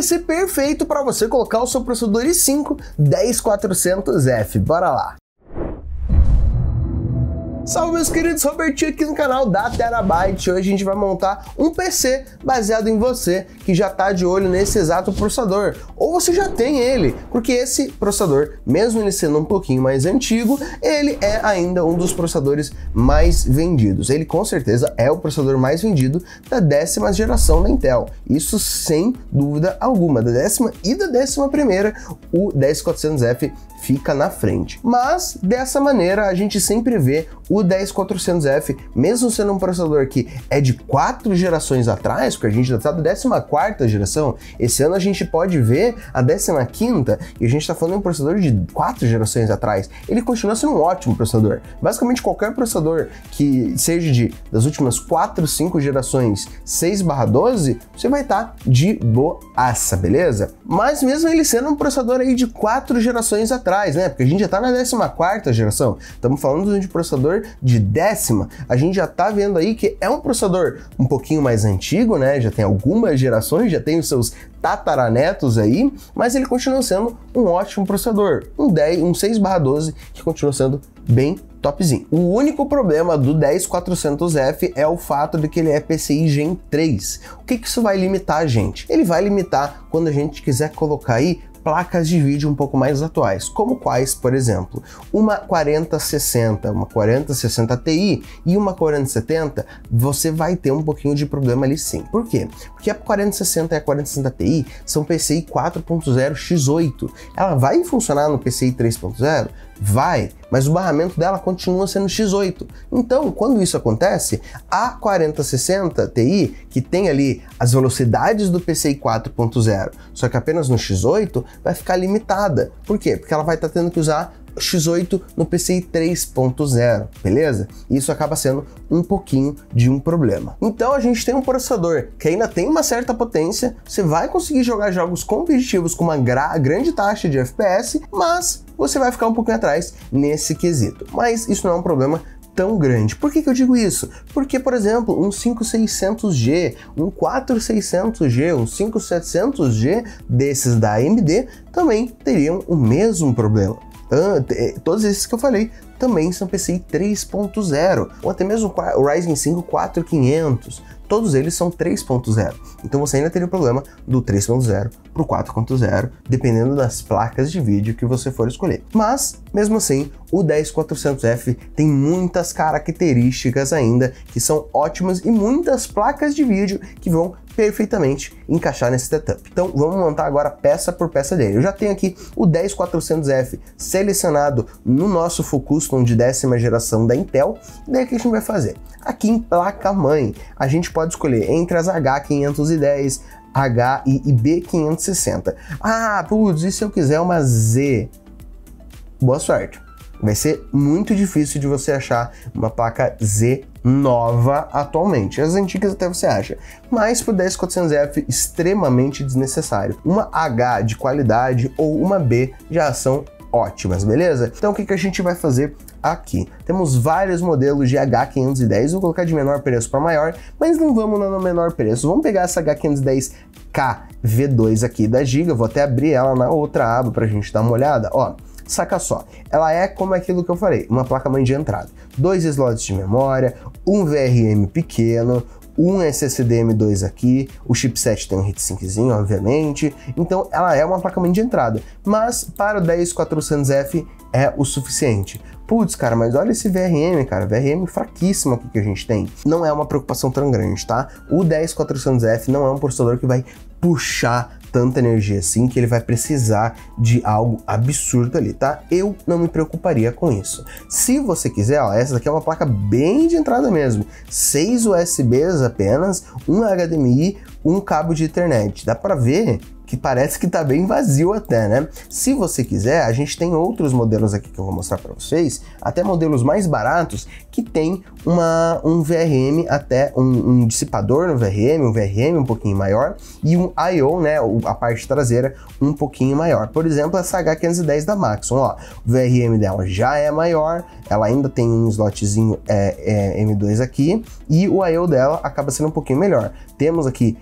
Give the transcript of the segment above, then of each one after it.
PC perfeito para você colocar o seu processador i5 10400F. Bora lá! Salve meus queridos, Robertinho aqui no canal da Terabyte. Hoje a gente vai montar um PC baseado em você que já está de olho nesse exato processador, ou você já tem ele, porque esse processador, mesmo ele sendo um pouquinho mais antigo, ele é ainda um dos processadores mais vendidos. Ele com certeza é o processador mais vendido da 10ª geração da Intel, isso sem dúvida alguma. Da 10ª e da 11ª, o 10400F fica na frente, mas dessa maneira a gente sempre vê o 10400F, mesmo sendo um processador que é de 4 gerações atrás, porque a gente já está da 14ª geração, esse ano a gente pode ver a 15ª, e a gente está falando de um processador de 4 gerações atrás. Ele continua sendo um ótimo processador. Basicamente qualquer processador que seja das últimas 4, 5 gerações 6/12, você vai estar de boaça, beleza? Mas mesmo ele sendo um processador aí de 4 gerações atrás, né? Porque a gente já está na 14ª geração, estamos falando de um processador de 10ª, a gente já está vendo aí que é um processador um pouquinho mais antigo, né? Já tem algumas gerações, já tem os seus tataranetos aí, mas ele continua sendo um ótimo processador, um 6/12 que continua sendo bem topzinho. O único problema do 10400F é o fato de que ele é PCI Gen 3. O que isso vai limitar a gente? Ele vai limitar quando a gente quiser colocar aí placas de vídeo um pouco mais atuais, como quais, por exemplo, uma 4060, uma 4060 Ti e uma 4070, você vai ter um pouquinho de problema ali sim. Por quê? Porque a 4060 e a 4060 Ti são PCI 4.0 X8. Ela vai funcionar no PCI 3.0? Vai, mas o barramento dela continua sendo X8. Então, quando isso acontece, a 4060 Ti, que tem ali as velocidades do PCI 4.0, só que apenas no X8, vai ficar limitada. Por quê? Porque ela vai estar tendo que usar X8 no PCI 3.0, beleza? Isso acaba sendo um pouquinho de um problema. Então a gente tem um processador que ainda tem uma certa potência, você vai conseguir jogar jogos competitivos com uma grande taxa de FPS, mas você vai ficar um pouquinho atrás nesse quesito. Mas isso não é um problema tão grande. Por que eu digo isso? Porque, por exemplo, um 5600G, um 4600G, um 5700G desses da AMD também teriam o mesmo problema. Todos esses que eu falei também são PCI 3.0, ou até mesmo o Ryzen 5 4500, todos eles são 3.0, então você ainda teria o problema do 3.0 para o 4.0, dependendo das placas de vídeo que você for escolher. Mas, mesmo assim, o 10400F tem muitas características ainda que são ótimas e muitas placas de vídeo que vão perfeitamente encaixar nesse setup. Então vamos montar agora peça por peça dele. Eu já tenho aqui o 10400F selecionado no nosso full custom de 10ª geração da Intel. Daí o que a gente vai fazer? Aqui em placa mãe, a gente pode escolher entre as H510, H e B560. Ah, putz, e se eu quiser uma Z? Boa sorte. Vai ser muito difícil de você achar uma placa Z nova atualmente, as antigas até você acha, mas para o 10400F extremamente desnecessário. Uma H de qualidade ou uma B já são ótimas, beleza? Então o que a gente vai fazer aqui? Temos vários modelos de H510, vou colocar de menor preço para maior, mas não vamos no menor preço, vamos pegar essa H510K V2 aqui da Giga, vou até abrir ela na outra aba para a gente dar uma olhada, ó. Saca só, ela é como aquilo que eu falei, uma placa-mãe de entrada, 2 slots de memória, um VRM pequeno, um SSD M2 aqui, o chipset tem um heatsinkzinho, obviamente, então ela é uma placa-mãe de entrada, mas para o 10400F é o suficiente. Putz, cara, mas olha esse VRM, cara, VRM fraquíssimo aqui que a gente tem. Não é uma preocupação tão grande, tá? O 10400F não é um processador que vai puxar tanta energia assim, que ele vai precisar de algo absurdo ali, tá? Eu não me preocuparia com isso. Se você quiser, ó, essa daqui é uma placa bem de entrada mesmo, 6 USBs apenas, um HDMI, um cabo de internet, dá pra ver que parece que tá bem vazio até, né? Se você quiser, a gente tem outros modelos aqui que eu vou mostrar para vocês, até modelos mais baratos, que tem um VRM, até um dissipador no VRM, um VRM um pouquinho maior, e um I/O, né, a parte traseira um pouquinho maior. Por exemplo, essa H510 da Maxon, ó, o VRM dela já é maior, ela ainda tem um slotzinho M2 aqui, e o I/O dela acaba sendo um pouquinho melhor. Temos aqui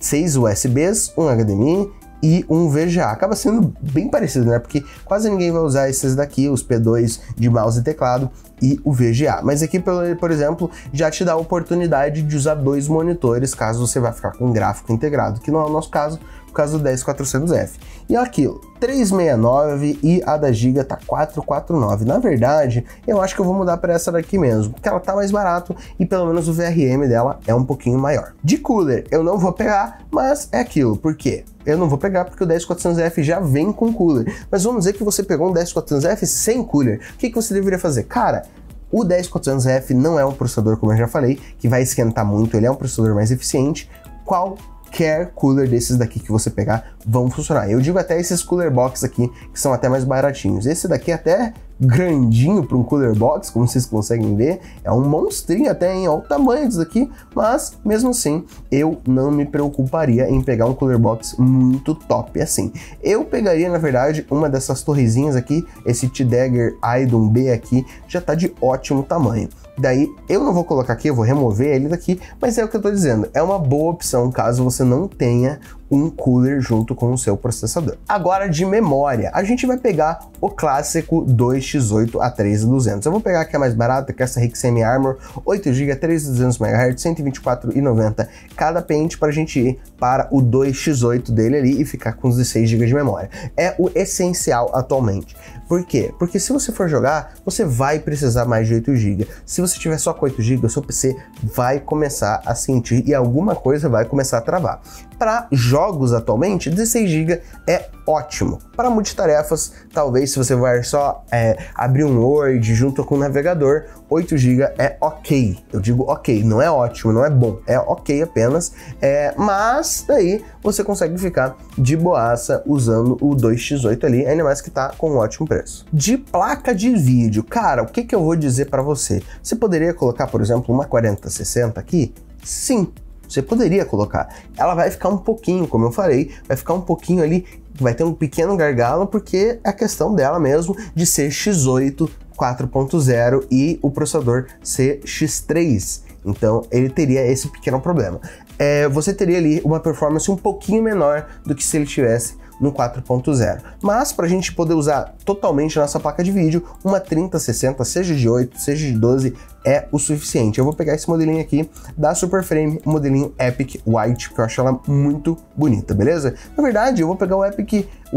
6 USBs, um HDMI e um VGA. Acaba sendo bem parecido, né? Porque quase ninguém vai usar esses daqui, os P2 de mouse e teclado e o VGA. Mas aqui, por exemplo, já te dá a oportunidade de usar dois monitores, caso você vá ficar com um gráfico integrado, que não é o nosso caso, por causa do 10400F. E aqui, 369 e a da Giga tá 449. Na verdade, eu acho que eu vou mudar para essa daqui mesmo, porque ela tá mais barato e pelo menos o VRM dela é um pouquinho maior. De cooler, eu não vou pegar, mas é aquilo. Por quê? Eu não vou pegar porque o 10400F já vem com cooler. Mas vamos dizer que você pegou um 10400F sem cooler. O que você deveria fazer? Cara, o 10400F não é um processador, como eu já falei, que vai esquentar muito, ele é um processador mais eficiente. Qualquer cooler desses daqui que você pegar vão funcionar. Eu digo até esses cooler box aqui, que são até mais baratinhos. Esse daqui é até grandinho para um cooler box, como vocês conseguem ver. É um monstrinho até, hein? Olha o tamanho disso aqui. Mas, mesmo assim, eu não me preocuparia em pegar um cooler box muito top assim. Eu pegaria, na verdade, uma dessas torrezinhas aqui. Esse T-Dagger Idon B aqui já tá de ótimo tamanho. Daí eu não vou colocar aqui, eu vou remover ele daqui, mas é o que eu tô dizendo, é uma boa opção caso você não tenha um cooler junto com o seu processador. Agora, de memória, a gente vai pegar o clássico 2x8 a 3200. Eu vou pegar a que é mais barata, que é essa Rixem Armor, 8GB, 3200 MHz, 124,90 cada pente, para a gente ir para o 2x8 dele ali e ficar com 16GB de memória. É o essencial atualmente. Por quê? Porque se você for jogar, você vai precisar mais de 8GB. Se você tiver só com 8GB, o seu PC vai começar a sentir e alguma coisa vai começar a travar. Para jogos atualmente, 16GB é ótimo. Para multitarefas, talvez se você vai só abrir um Word junto com um navegador, 8GB é ok. Eu digo ok, não é ótimo, não é bom, é ok apenas. Mas daí você consegue ficar de boaça usando o 2x8 ali, ainda mais que tá com um ótimo preço. De placa de vídeo, cara, o que que eu vou dizer para você? Você poderia colocar, por exemplo, uma 4060 aqui? Sim. Você poderia colocar, ela vai ficar um pouquinho, como eu falei, vai ficar um pouquinho ali, vai ter um pequeno gargalo, porque é a questão dela mesmo de ser X8 4.0 e o processador ser X3, então ele teria esse pequeno problema. Você teria ali uma performance um pouquinho menor do que se ele tivesse no 4.0, mas para a gente poder usar totalmente a nossa placa de vídeo, uma 3060, seja de 8, seja de 12, é o suficiente. Eu vou pegar esse modelinho aqui da Superframe, o modelinho Epic White, porque eu acho ela muito bonita, beleza? Na verdade, eu vou pegar o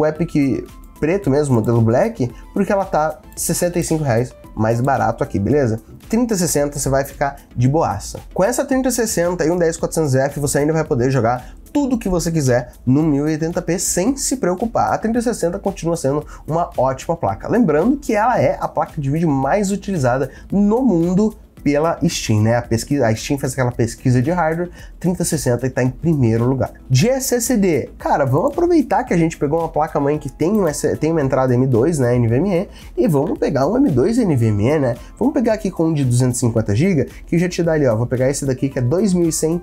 Epic preto mesmo, modelo Black, porque ela tá R$65 mais barato aqui, beleza? 3060 você vai ficar de boaça. Com essa 3060 e um 10400F, você ainda vai poder jogar tudo que você quiser no 1080p sem se preocupar. A 3060 continua sendo uma ótima placa. Lembrando que ela é a placa de vídeo mais utilizada no mundo pela Steam, né? A Steam faz aquela pesquisa de hardware, 3060 está em primeiro lugar. De SSD, cara, vamos aproveitar que a gente pegou uma placa-mãe que tem uma entrada M2, né, NVMe, e vamos pegar um M2 NVMe, né? Vamos pegar aqui com um de 250GB, que já te dá ali, ó, vou pegar esse daqui que é 2100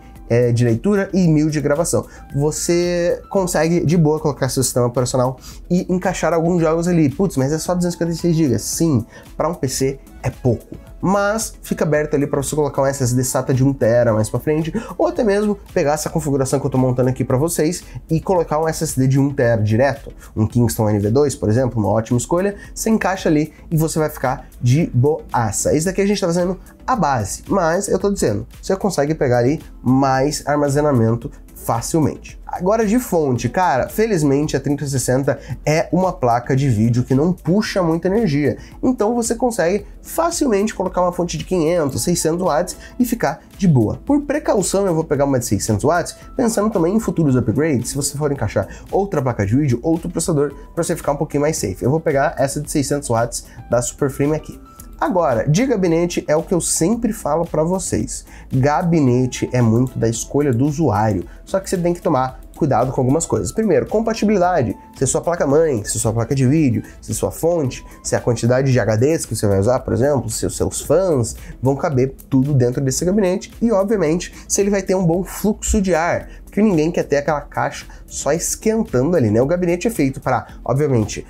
de leitura e 1000 de gravação. Você consegue, de boa, colocar seu sistema operacional e encaixar alguns jogos ali. Putz, mas é só 256GB. Sim, para um PC é pouco, mas fica aberto ali para você colocar um SSD SATA de 1TB mais para frente, ou até mesmo pegar essa configuração que eu estou montando aqui para vocês e colocar um SSD de 1TB direto, um Kingston NV2, por exemplo, uma ótima escolha. Você encaixa ali e você vai ficar de boaça. Isso daqui a gente está fazendo a base, mas eu estou dizendo, você consegue pegar ali mais armazenamento facilmente. Agora, de fonte, cara, felizmente a 3060 é uma placa de vídeo que não puxa muita energia, então você consegue facilmente colocar uma fonte de 500, 600 watts e ficar de boa. Por precaução, eu vou pegar uma de 600 watts, pensando também em futuros upgrades, se você for encaixar outra placa de vídeo, outro processador, para você ficar um pouquinho mais safe. Eu vou pegar essa de 600 watts da Superframe aqui. Agora, de gabinete é o que eu sempre falo para vocês. Gabinete é muito da escolha do usuário, só que você tem que tomar cuidado com algumas coisas. Primeiro, compatibilidade, se é sua placa-mãe, se é sua placa de vídeo, se é sua fonte, se é a quantidade de HDs que você vai usar, por exemplo, se os seus fãs, vão caber tudo dentro desse gabinete e, obviamente, se ele vai ter um bom fluxo de ar, porque ninguém quer ter aquela caixa só esquentando ali, né? O gabinete é feito para, obviamente,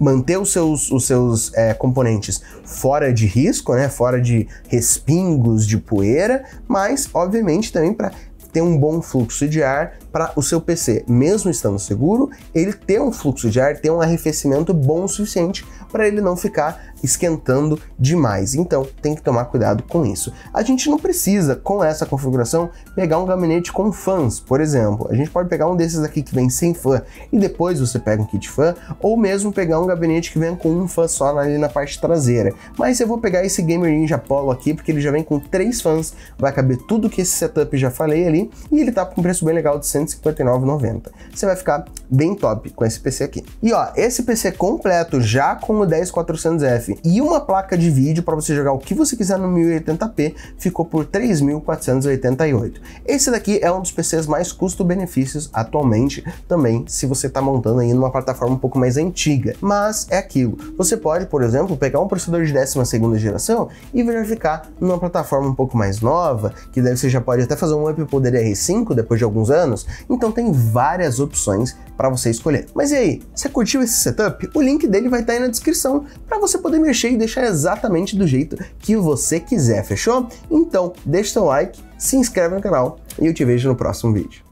manter os seus componentes fora de risco, né? Fora de respingos de poeira, mas obviamente também para ter um bom fluxo de ar, para o seu PC, mesmo estando seguro, ele ter um fluxo de ar, ter um arrefecimento bom o suficiente para ele não ficar esquentando demais. Então tem que tomar cuidado com isso. A gente não precisa, com essa configuração, pegar um gabinete com fãs, por exemplo. A gente pode pegar um desses aqui que vem sem fã e depois você pega um kit fã, ou mesmo pegar um gabinete que vem com um fã só ali na parte traseira. Mas eu vou pegar esse Gamer Ninja Apollo aqui, porque ele já vem com 3 fãs, vai caber tudo que esse setup já falei ali, e ele tá com um preço bem legal de R$ 159,90. Você vai ficar bem top com esse PC aqui. E ó, esse PC completo já com o 10400F e uma placa de vídeo para você jogar o que você quiser no 1080p, ficou por R$ 3.488. Esse daqui é um dos PCs mais custo-benefícios atualmente, também se você está montando aí numa plataforma um pouco mais antiga. Mas é aquilo, você pode, por exemplo, pegar um processador de 12ª geração e verificar numa plataforma um pouco mais nova, que daí você já pode até fazer um up pro DDR5 depois de alguns anos. Então tem várias opções para você escolher. Mas e aí, você curtiu esse setup? O link dele vai estar aí na descrição para você poder mexer e deixar exatamente do jeito que você quiser, fechou? Então deixa seu like, se inscreve no canal e eu te vejo no próximo vídeo.